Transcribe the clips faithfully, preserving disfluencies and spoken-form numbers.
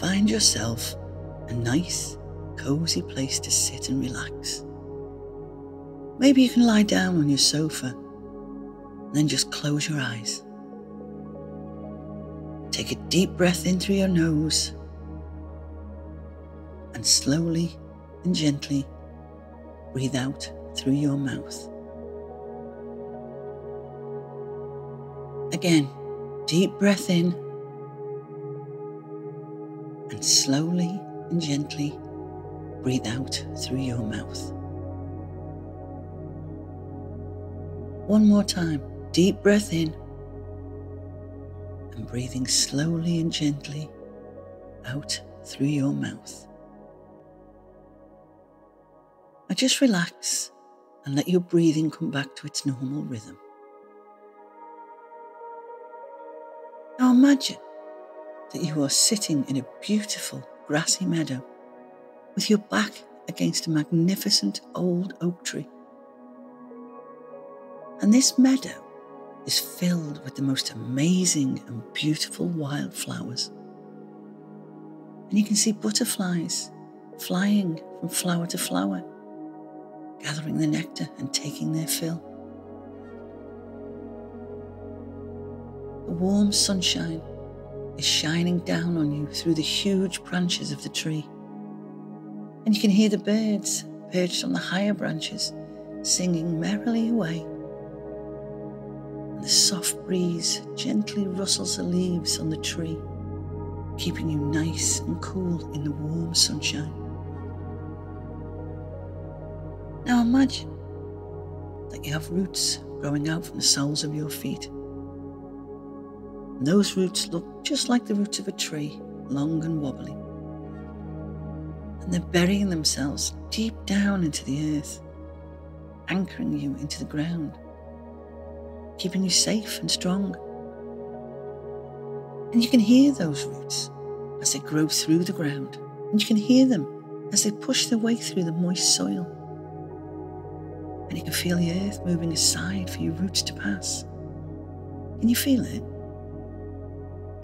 Find yourself a nice, cozy place to sit and relax. Maybe you can lie down on your sofa, then just close your eyes. Take a deep breath in through your nose, and slowly and gently breathe out through your mouth. Again, deep breath in, and slowly and gently breathe out through your mouth. One more time, deep breath in, and breathing slowly and gently out through your mouth. Now just relax and let your breathing come back to its normal rhythm. Now imagine that you are sitting in a beautiful grassy meadow with your back against a magnificent old oak tree. And this meadow is filled with the most amazing and beautiful wildflowers. And you can see butterflies flying from flower to flower, gathering the nectar and taking their fill. The warm sunshine is shining down on you through the huge branches of the tree. And you can hear the birds perched on the higher branches singing merrily away. The soft breeze gently rustles the leaves on the tree, keeping you nice and cool in the warm sunshine. Now imagine that you have roots growing out from the soles of your feet. And those roots look just like the roots of a tree, long and wobbly. And they're burying themselves deep down into the earth, anchoring you into the ground, keeping you safe and strong. And you can hear those roots as they grow through the ground, and you can hear them as they push their way through the moist soil. And you can feel the earth moving aside for your roots to pass. Can you feel it?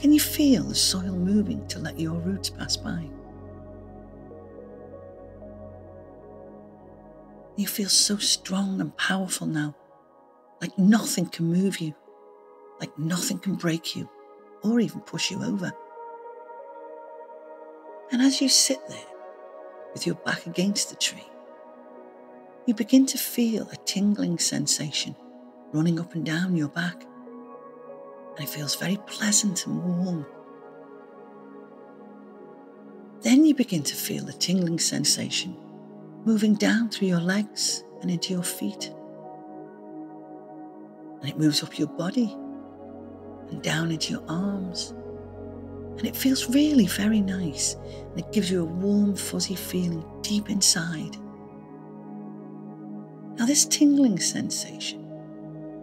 Can you feel the soil moving to let your roots pass by? You feel so strong and powerful now, like nothing can move you, like nothing can break you, or even push you over. And as you sit there, with your back against the tree, you begin to feel a tingling sensation running up and down your back, and it feels very pleasant and warm. Then you begin to feel the tingling sensation moving down through your legs and into your feet. And it moves up your body and down into your arms. And it feels really very nice. And it gives you a warm, fuzzy feeling deep inside. Now this tingling sensation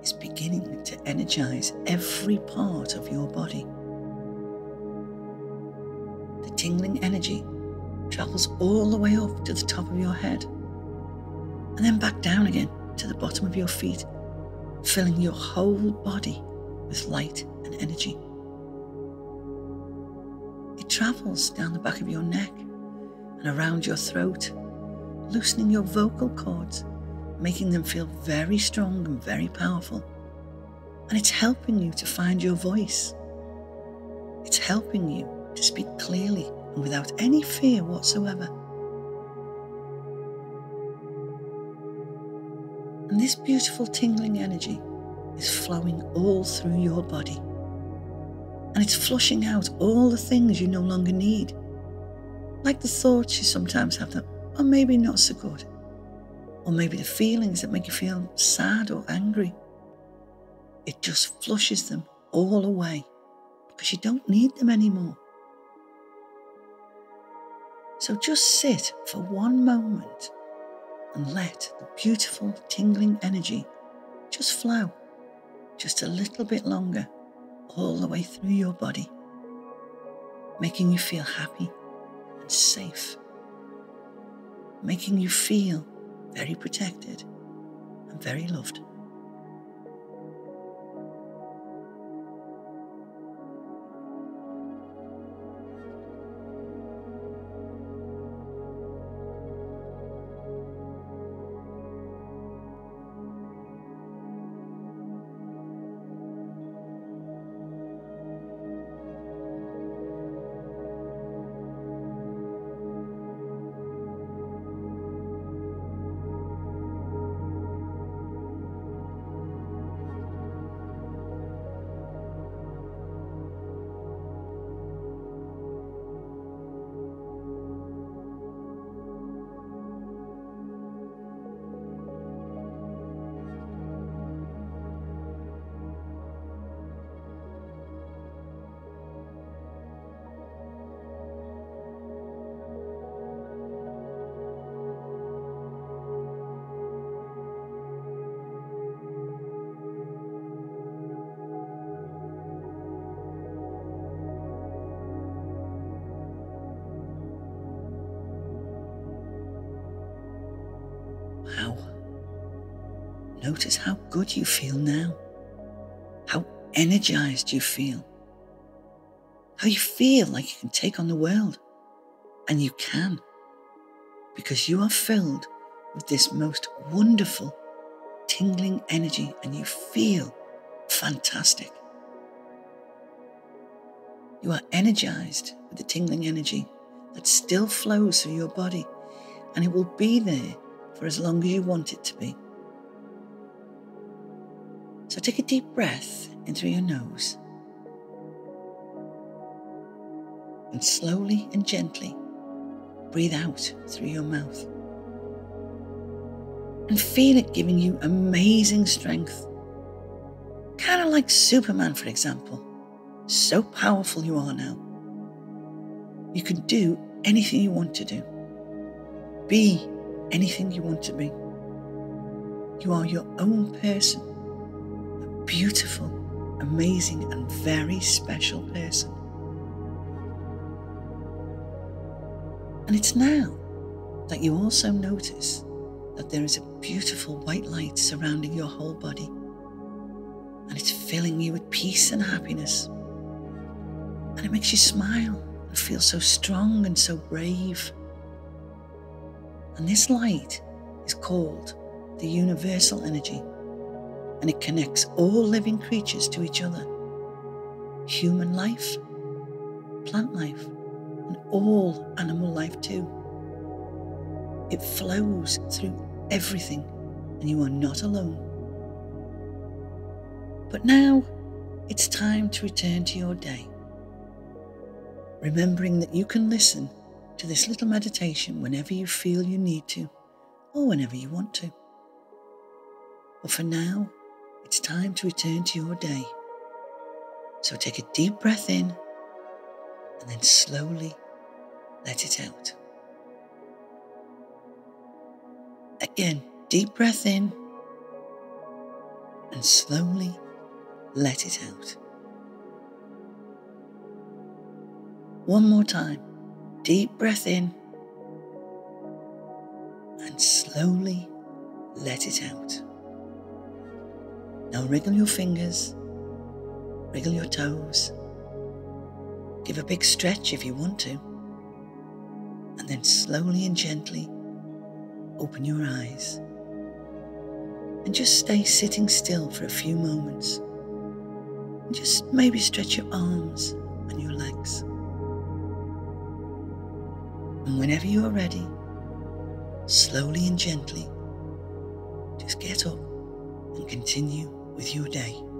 is beginning to energize every part of your body. The tingling energy travels all the way up to the top of your head and then back down again to the bottom of your feet, filling your whole body with light and energy. It travels down the back of your neck and around your throat, loosening your vocal cords, making them feel very strong and very powerful. And it's helping you to find your voice. It's helping you to speak clearly and without any fear whatsoever. And this beautiful tingling energy is flowing all through your body. And it's flushing out all the things you no longer need. Like the thoughts you sometimes have that are maybe not so good. Or maybe the feelings that make you feel sad or angry. It just flushes them all away because you don't need them anymore. So just sit for one moment and let the beautiful tingling energy just flow just a little bit longer all the way through your body, making you feel happy and safe, making you feel very protected and very loved. Notice how good you feel now, how energized you feel, how you feel like you can take on the world, and you can, because you are filled with this most wonderful, tingling energy and you feel fantastic. You are energized with the tingling energy that still flows through your body, and it will be there for as long as you want it to be. So take a deep breath in through your nose and slowly and gently breathe out through your mouth. And feel it giving you amazing strength. Kind of like Superman, for example. So powerful you are now. You can do anything you want to do. Be anything you want to be. You are your own person. A beautiful, amazing, and very special person. And it's now that you also notice that there is a beautiful white light surrounding your whole body, and it's filling you with peace and happiness, and it makes you smile and feel so strong and so brave. And this light is called the universal energy, and it connects all living creatures to each other, human life, plant life, and all animal life too. It flows through everything, and you are not alone. But now it's time to return to your day, remembering that you can listen to this little meditation whenever you feel you need to, or whenever you want to. But for now, it's time to return to your day. So take a deep breath in, and then slowly let it out. Again, deep breath in and slowly let it out. One more time, deep breath in and slowly let it out. Now wriggle your fingers, wriggle your toes, give a big stretch if you want to, and then slowly and gently open your eyes and just stay sitting still for a few moments. And just maybe stretch your arms and your legs. And whenever you are ready, slowly and gently, just get up and continue with your day.